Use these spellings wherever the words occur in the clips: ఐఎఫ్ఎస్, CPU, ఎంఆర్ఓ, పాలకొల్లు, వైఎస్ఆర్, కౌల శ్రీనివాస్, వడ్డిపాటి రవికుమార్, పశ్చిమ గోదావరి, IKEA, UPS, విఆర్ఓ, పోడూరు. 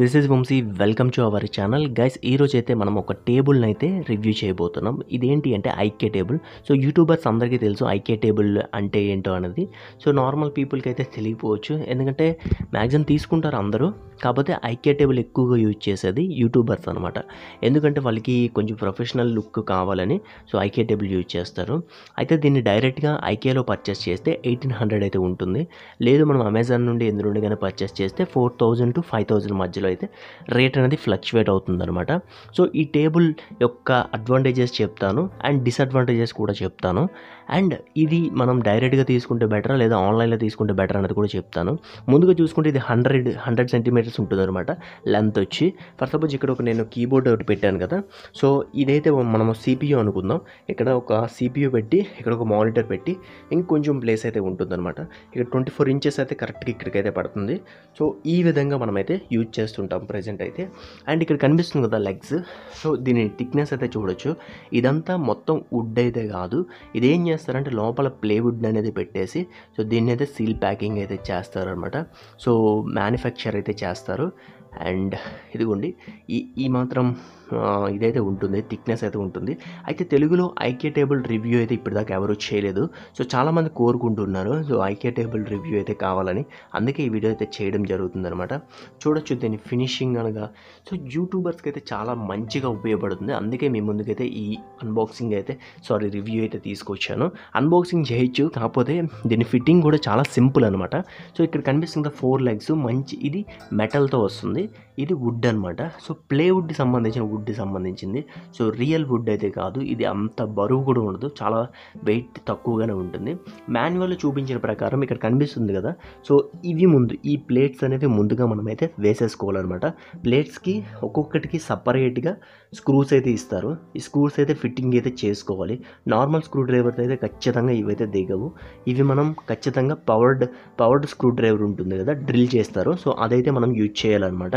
This is Vamshi welcome to our channel guys ఈ రోజు అయితే మనం ఒక టేబుల్ ని అయితే రివ్యూ చేయబోతున్నాం ఇదేంటి అంటే IKEA టేబుల్ సో యూట్యూబర్స్ అందరికీ తెలుసు IKEA టేబుల్ అంటే ఏంటో అనేది సో నార్మల్ పీపుల్ కి అయితే తెలియపోవచ్చు ఎందుకంటే మాగ్జిమం తీసుకుంటారు అందరూ కాకపోతే IKEA టేబుల్ ఎక్కువగా యూస్ చేసేది యూట్యూబర్స్ అన్నమాట ఎందుకంటే వాళ్ళకి కొంచెం ప్రొఫెషనల్ లుక్ కావాలని సో IKEA టేబుల్ యూస్ చేస్తారు అయితే దీన్ని డైరెక్ట్ గా IKEA లో పర్చేస్ చేస్తే 1800 అయితే ఉంటుంది లేదు మనం అమెజాన్ నుండి ఎందు నుండి గాని పర్చేస్ చేస్తే 4000 టు 5000 మధ్యలో అయితే రేట్ అనేది ఫ్లక్చుయేట్ అవుతుందన్నమాట సో ఈ టేబుల్ యొక్క అడ్వాంటేजेस చెప్తాను అండ్ డిసడ్వాంటేजेस కూడా చెప్తాను అండ్ ఇది మనం డైరెక్ట్ గా తీసుకుంటే బెటర్ లేదా ఆన్లైన్ లో తీసుకుంటే బెటర్ అనేది కూడా చెప్తాను ముందుగా చూసుకుంటే ఇది 100 cm ఉంటుందన్నమాట లెంగ్త్ వచ్చి ఫస్ట్ ఆఫ్ ఆల్ ఇక్కడ ఒక నేను కీబోర్డ్ ఒకటి పెట్టాను కదా సో ఇదైతే మనం CPU అనుకుందాం ఇక్కడ ఒక CPU పెట్టి ఇక్కడ ఒక మానిటర్ పెట్టి ఇంకొంచెం ప్లేస్ అయితే ఉంటుందన్నమాట ఇక్కడ 24 ఇంచెస్ అయితే కరెక్ట్ గా ఇక్కడికి అయితే పడుతుంది సో ఈ విధంగా మనం అయితే యూస్ చేస్తుంటాం ప్రెజెంట్ అయితే అండ్ ఇక్కడ కనిపిస్తుంది కదా లెగ్స్ సో దీని థిక్నెస్ అయితే చూడొచ్చు ఇదంతా మొత్తం వుడ్ అయితే కాదు ఇదేం చేస్తారంటే లోపల ప్లేవుడ్ అనేది పెట్టేసి సో దీన్ని అయితే సీల్ ప్యాకింగ్ అయితే చేస్తారనమాట సో మ్యానుఫ్యాక్చర్ అయితే చేస్తారు అండ్ ఇదిగోండి ఈ మాత్రం ఇదైతే ఉంటుంది థిక్నెస్ అయితే ఉంటుంది అయితే తెలుగులో IKEA టేబుల్ రివ్యూ అయితే ఇప్పటిదాకా ఎవరు చేయలేదు సో చాలామంది కోరుకుంటున్నారు సో IKEA టేబుల్ రివ్యూ అయితే కావాలని అందుకే ఈ వీడియో అయితే చేయడం జరుగుతుంది అనమాట చూడొచ్చు దీని ఫినిషింగ్ అనగా సో యూట్యూబర్స్కి అయితే చాలా మంచిగా ఉపయోగపడుతుంది అందుకే మీ ముందుకైతే ఈ అన్బాక్సింగ్ అయితే సారీ రివ్యూ అయితే తీసుకొచ్చాను అన్బాక్సింగ్ చేయొచ్చు కాకపోతే దీని ఫిట్టింగ్ కూడా చాలా సింపుల్ అనమాట సో ఇక్కడ కనిపిస్తుంది 4 లెగ్స్ మంచి ఇది మెటల్తో వస్తుంది ఇది వుడ్ అన్నమాట సో ప్లేవుడ్కి సంబంధించిన వుడ్కి సంబంధించింది సో రియల్ వుడ్ అయితే కాదు ఇది అంత బరువు కూడా ఉండదు చాలా వెయిట్ తక్కువగానే ఉంటుంది మాన్యువల్ చూపించిన ప్రకారం ఇక్కడ కనిపిస్తుంది కదా సో ఇవి ముందు ఈ ప్లేట్స్ అనేవి ముందుగా మనమైతే వేసేసుకోవాలన్నమాట ప్లేట్స్కి ఒక్కొక్కటికి సపరేట్గా స్క్రూస్ అయితే ఇస్తారు ఈ స్క్రూస్ అయితే ఫిట్టింగ్ అయితే చేసుకోవాలి నార్మల్ స్క్రూ డ్రైవర్తో అయితే ఖచ్చితంగా ఇవైతే దిగవు ఇవి మనం ఖచ్చితంగా పవర్డ్ స్క్రూ డ్రైవర్ ఉంటుంది కదా డ్రిల్ చేస్తారు సో అదైతే మనం యూజ్ చేయాలన్నమాట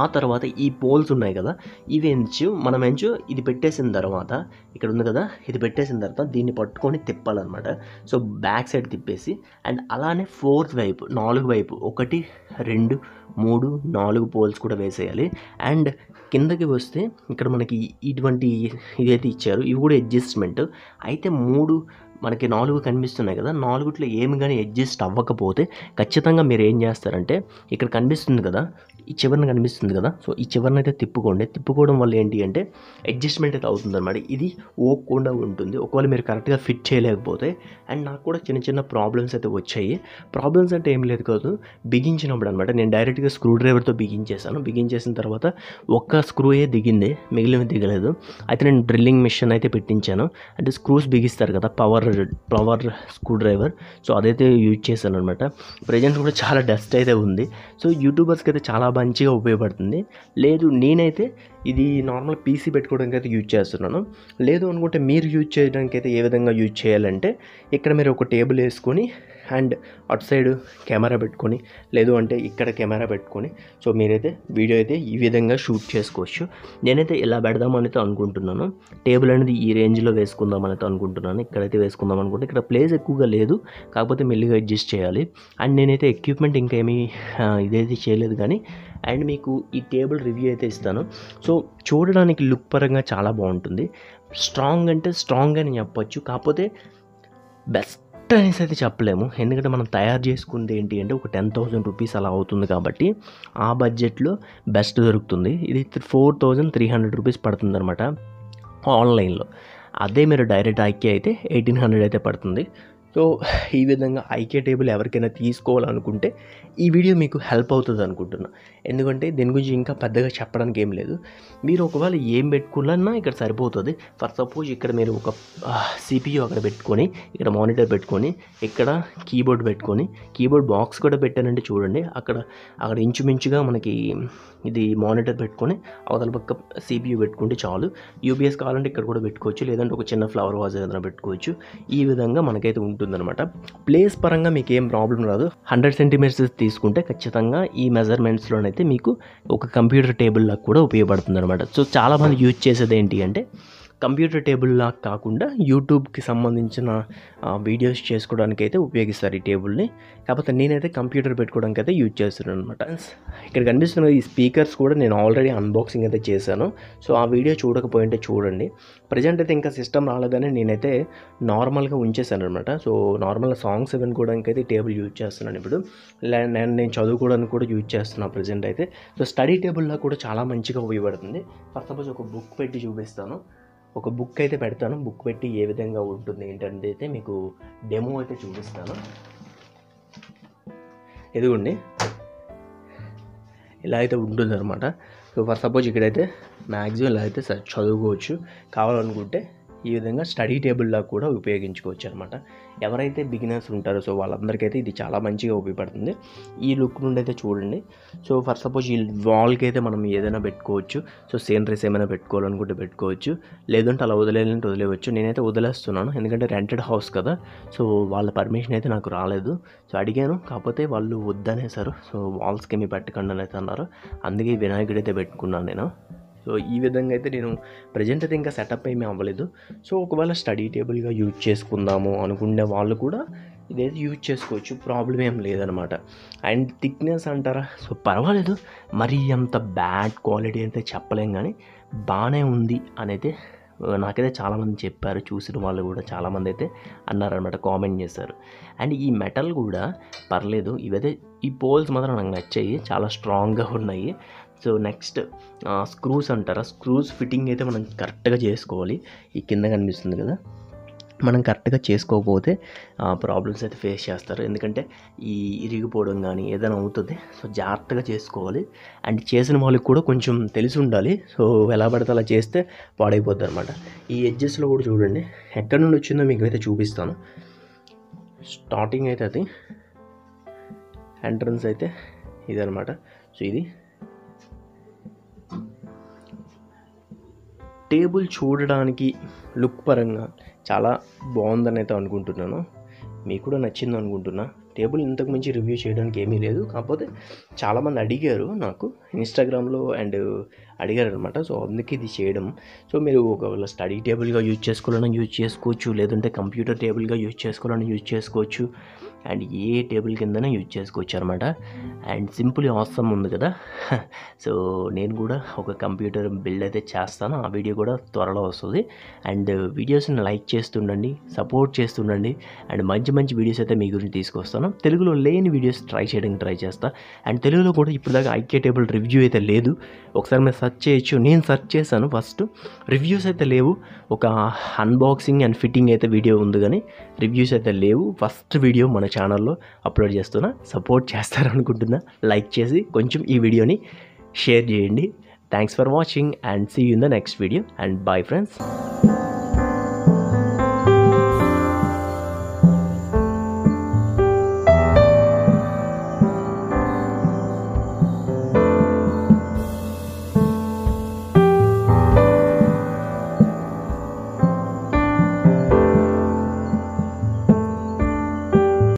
ఆ తర్వాత ఈ పోల్స్ ఉన్నాయి కదా ఇవి ఎంచు మనం ఎంచు ఇది పెట్టేసిన తర్వాత ఇక్కడ ఉంది కదా ఇది పెట్టేసిన తర్వాత దీన్ని పట్టుకొని తిప్పాలన్నమాట సో బ్యాక్ సైడ్ తిప్పేసి అండ్ అలానే ఫోర్త్ వైపు 4 వైపు 1 2 3 4 పోల్స్ కూడా వేసేయాలి అండ్ కిందకి వస్తే ఇక్కడ మనకి ఇటువంటి ఇదైతే ఇచ్చారు ఇవి కూడా అడ్జస్ట్మెంట్ అయితే 3 మనకి 4 కనిపిస్తున్నాయి కదా 4ట్లో ఏమి కానీ అడ్జస్ట్ అవ్వకపోతే ఖచ్చితంగా మీరు ఏం చేస్తారంటే ఇక్కడ కనిపిస్తుంది కదా ఈ చివరన కనిపిస్తుంది కదా సో ఈ చివరన అయితే తిప్పుకోండి తిప్పుకోవడం వల్ల ఏంటి అంటే అడ్జస్ట్మెంట్ అయితే అవుతుందన్నమాట ఇది ఓకుండా ఉంటుంది ఒకవేళ మీరు కరెక్ట్గా ఫిట్ చేయలేకపోతే అండ్ నాకు కూడా చిన్న చిన్న ప్రాబ్లమ్స్ అయితే వచ్చాయి ప్రాబ్లమ్స్ అంటే ఏం లేదు కాదు బిగించినప్పుడు అనమాట నేను డైరెక్ట్గా స్క్రూ డ్రైవర్తో బిగించేసాను బిగించేసిన తర్వాత ఒక్క స్క్రూయే దిగింది మిగిలినవి దిగలేదు అయితే నేను డ్రిల్లింగ్ మిషన్ అయితే పెట్టించాను అంటే స్క్రూస్ బిగిస్తారు కదా పవర్ స్క్రూ డ్రైవర్ సో అదైతే యూజ్ చేశాను అనమాట ప్రజెంట్ కూడా చాలా డస్ట్ అయితే ఉంది సో యూట్యూబర్స్కి అయితే చాలా మంచిగా ఉపయోగపడుతుంది లేదు నేనైతే ఇది నార్మల్ పీసీ పెట్టుకోవడానికి అయితే యూజ్ చేస్తున్నాను లేదు అనుకుంటే మీరు యూజ్ చేయడానికి అయితే ఏ విధంగా యూజ్ చేయాలంటే ఇక్కడ మీరు ఒక టేబుల్ వేసుకొని అండ్ అటు సైడ్ కెమెరా పెట్టుకొని లేదు అంటే ఇక్కడ కెమెరా పెట్టుకొని సో మీరైతే వీడియో అయితే ఈ విధంగా షూట్ చేసుకోవచ్చు నేనైతే ఇలా పెడదామని అనుకుంటున్నాను టేబుల్ అనేది ఈ రేంజ్లో వేసుకుందామని అనుకుంటున్నాను ఇక్కడైతే వేసుకుందాం అనుకుంటే ఇక్కడ ప్లేస్ ఎక్కువగా లేదు కాకపోతే మెల్లిగా అడ్జస్ట్ చేయాలి అండ్ నేనైతే ఎక్విప్మెంట్ ఇంకేమీ ఇదైతే చేయలేదు కానీ అండ్ మీకు ఈ టేబుల్ రివ్యూ అయితే ఇస్తాను సో చూడడానికి లుక్ పరంగా చాలా బాగుంటుంది స్ట్రాంగ్ అంటే స్ట్రాంగ్ అని చెప్పొచ్చు కాకపోతే బెస్ట్ అనేసి అయితే చెప్పలేము ఎందుకంటే మనం తయారు చేసుకుంది ఏంటి అంటే ఒక 10,000 రూపీస్ అలా అవుతుంది కాబట్టి ఆ బడ్జెట్లో బెస్ట్ దొరుకుతుంది ఇది 4,300 రూపీస్ పడుతుంది అనమాట ఆన్లైన్లో అదే మీరు డైరెక్ట్ IKEA అయితే 1800 అయితే పడుతుంది సో ఈ విధంగా IKEA టేబుల్ ఎవరికైనా తీసుకోవాలనుకుంటే ఈ వీడియో మీకు హెల్ప్ అవుతుంది అనుకుంటున్నాను ఎందుకంటే దీని గురించి ఇంకా పెద్దగా చెప్పడానికి ఏం లేదు మీరు ఒకవేళ ఏం పెట్టుకున్నా ఇక్కడ సరిపోతుంది ఫర్ సపోజ్ ఇక్కడ మీరు ఒక CPU అక్కడ పెట్టుకొని ఇక్కడ మానిటర్ పెట్టుకొని ఇక్కడ కీబోర్డ్ పెట్టుకొని కీబోర్డ్ బాక్స్ కూడా పెట్టానంటే చూడండి అక్కడ ఇంచుమించుగా మనకి ఇది మానిటర్ పెట్టుకొని అవతల పక్క CPU పెట్టుకుంటే చాలు UPS కావాలంటే ఇక్కడ కూడా పెట్టుకోవచ్చు లేదంటే ఒక చిన్న ఫ్లవర్ వాజ్ ఏదైనా పెట్టుకోవచ్చు ఈ విధంగా మనకైతే ఉంటుందన్నమాట ప్లేస్ పరంగా మీకు ఏం ప్రాబ్లం రాదు 100 cm తీసుకుంటే ఖచ్చితంగా ఈ మెజర్మెంట్స్లోనైతే మీకు ఒక కంప్యూటర్ టేబుల్ లాగా కూడా ఉపయోగపడుతుంది అనమాట సో చాలామంది యూజ్ చేసేది ఏంటి అంటే కంప్యూటర్ టేబుల్ లా కాకుండా యూట్యూబ్కి సంబంధించిన వీడియోస్ చేసుకోవడానికి అయితే ఉపయోగిస్తారు ఈ టేబుల్ని. కాకపోతే నేనైతే కంప్యూటర్ పెట్టుకోవడానికి అయితే యూజ్ చేస్తున్నాను అనమాట. ఇక్కడ కనిపిస్తున్న ఈ స్పీకర్స్ కూడా నేను ఆల్రెడీ అన్బాక్సింగ్ అయితే చేశాను, సో ఆ వీడియో చూడకపోయింటే చూడండి. ప్రజెంట్ అయితే ఇంకా సిస్టమ్ రాలేదని నేనైతే నార్మల్గా ఉంచేసాను అనమాట. సో నార్మల్గా సాంగ్స్ వినుకోవడానికి అయితే టేబుల్ యూజ్ చేస్తున్నాను ఇప్పుడు, అండ్ నేను చదువుకోవడానికి కూడా యూజ్ చేస్తున్నాను ప్రజెంట్ అయితే. సో స్టడీ టేబుల్లా కూడా చాలా మంచిగా ఉపయోగపడుతుంది. ఫస్ట్ ఆఫ్ ఆల్ ఒక బుక్ పెట్టి చూపిస్తాను, ఒక బుక్ అయితే పెడతాను, బుక్ పెట్టి ఏ విధంగా ఉంటుంది ఏంటనేది అయితే మీకు డెమో అయితే చూపిస్తాను. ఎదుగుండి ఇలా అయితే ఉంటుందన్నమాట. సో ఫర్ సపోజ్ ఇక్కడైతే మ్యాక్సిమం ఇలా అయితే చదువుకోవచ్చు, కావాలనుకుంటే ఈ విధంగా స్టడీ టేబుల్లా కూడా ఉపయోగించుకోవచ్చు అనమాట. ఎవరైతే బిగినర్స్ ఉంటారో సో వాళ్ళందరికైతే ఇది చాలా మంచిగా ఉపయోగపడుతుంది. ఈ లుక్ నుండి అయితే చూడండి. సో ఫర్ సపోజ్ ఈ వాల్కి అయితే మనం ఏదైనా పెట్టుకోవచ్చు, సో సీనరీస్ ఏమైనా పెట్టుకోవాలనుకుంటే పెట్టుకోవచ్చు, లేదంటే అలా వదిలేయాలంటే వదిలేవచ్చు. నేనైతే వదిలేస్తున్నాను ఎందుకంటే రెంటెడ్ హౌస్ కదా, సో వాళ్ళ పర్మిషన్ అయితే నాకు రాలేదు. సో అడిగాను, కాకపోతే వాళ్ళు వద్దనేసారు. సో వాల్స్కి ఏమి పెట్టకండి అని అయితే అన్నారు, అందుకే వినాయకుడు అయితే పెట్టుకున్నాను నేను. సో ఈ విధంగా అయితే నేను ప్రజెంట్ అయితే ఇంకా సెటప్ ఏమీ అవ్వలేదు. సో ఒకవేళ స్టడీ టేబుల్గా యూజ్ చేసుకుందాము అనుకునే వాళ్ళు కూడా ఇదైతే యూజ్ చేసుకోవచ్చు, ప్రాబ్లం ఏం లేదనమాట. అండ్ థిక్నెస్ అంటారా, సో పర్వాలేదు, మరీ అంత బ్యాడ్ క్వాలిటీ అయితే చెప్పలేం, కానీ బాగానే ఉంది అని అయితే నాకైతే చాలామంది చెప్పారు. చూసిన వాళ్ళు కూడా చాలామంది అయితే అన్నారనమాట, కామెంట్ చేశారు. అండ్ ఈ మెటల్ కూడా పర్లేదు, ఇవైతే ఈ పోల్స్ మాత్రం నాకు నచ్చాయి, చాలా స్ట్రాంగ్గా ఉన్నాయి. సో నెక్స్ట్ స్క్రూస్ అంటారా, స్క్రూస్ ఫిట్టింగ్ అయితే మనం కరెక్ట్గా చేసుకోవాలి. ఈ కింద కనిపిస్తుంది కదా, మనం కరెక్ట్గా చేసుకోకపోతే ప్రాబ్లమ్స్ అయితే ఫేస్ చేస్తారు, ఎందుకంటే ఈ ఇరిగిపోవడం కానీ ఏదైనా అవుతుంది. సో జాగ్రత్తగా చేసుకోవాలి. అండ్ చేసిన వాళ్ళకి కూడా కొంచెం తెలిసి ఉండాలి. సో ఎలా పడితే అలా చేస్తే పాడైపోద్ది అనమాట. ఈ ఎడ్జెస్లో కూడా చూడండి ఎక్కడి నుండి వచ్చిందో మీకు అయితే చూపిస్తాను. స్టార్టింగ్ అయితే అది ఎంట్రన్స్ అయితే ఇదనమాట. సో ఇది టేబుల్ చూడడానికి లుక్ పరంగా చాలా బాగుందని అయితే అనుకుంటున్నాను, మీకు కూడా నచ్చింది అనుకుంటున్నా. టేబుల్ ఇంతకు మించి రివ్యూ చేయడానికి ఏమీ లేదు, కాకపోతే చాలామంది అడిగారు నాకు ఇన్స్టాగ్రామ్లో అండ్ అడిగారు అనమాట. సో అందుకే ఇది చేయడం. సో మీరు ఒకవేళ స్టడీ టేబుల్గా యూజ్ చేసుకోవాలని యూజ్ చేసుకోవచ్చు, లేదంటే కంప్యూటర్ టేబుల్గా యూజ్ చేసుకోవాలని యూజ్ చేసుకోవచ్చు, అండ్ ఏ టేబుల్ కిందనే యూజ్ చేసుకోవచ్చు అనమాట. అండ్ సింపుల్ ఆసమ్ ఉంది కదా, సో నేను కూడా ఒక కంప్యూటర్ బిల్డ్ అయితే చేస్తాను, ఆ వీడియో కూడా త్వరలో వస్తుంది. అండ్ వీడియోస్ని లైక్ చేస్తుండండి, సపోర్ట్ చేస్తుండండి, అండ్ మంచి మంచి వీడియోస్ అయితే మీ గురించి తీసుకొస్తాను. తెలుగులో లేని వీడియోస్ ట్రై చేస్తాను. అండ్ తెలుగులో కూడా ఇప్పటిదాకా IKEA టేబుల్ రివ్యూ అయితే లేదు, ఒకసారి మీరు సెర్చ్ చేయొచ్చు. నేను సెర్చ్ చేశాను ఫస్ట్, రివ్యూస్ అయితే లేవు. ఒక అన్బాక్సింగ్ అండ్ ఫిట్టింగ్ అయితే వీడియో ఉంది, కానీ రివ్యూస్ అయితే లేవు. ఫస్ట్ వీడియో మన ఛానల్లో అప్లోడ్ చేస్తున్నా, సపోర్ట్ చేస్తారనుకుంటున్నా. లైక్ చేసి కొంచెం ఈ వీడియోని షేర్ చేయండి. Thanks for watching and see you in the next video, and bye friends.